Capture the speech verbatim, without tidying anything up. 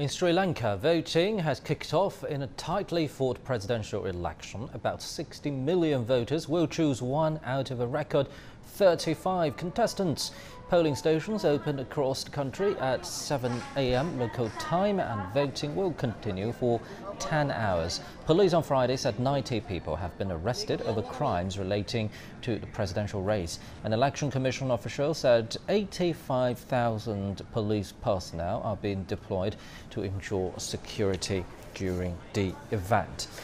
In Sri Lanka, voting has kicked off in a tightly fought presidential election. About sixty million voters will choose one out of a record thirty-five contestants. Polling stations opened across the country at seven a m local time, and voting will continue for ten hours. Police on Friday said ninety people have been arrested over crimes relating to the presidential race. An election commission official said eighty-five thousand police personnel are being deployed to ensure security during the event.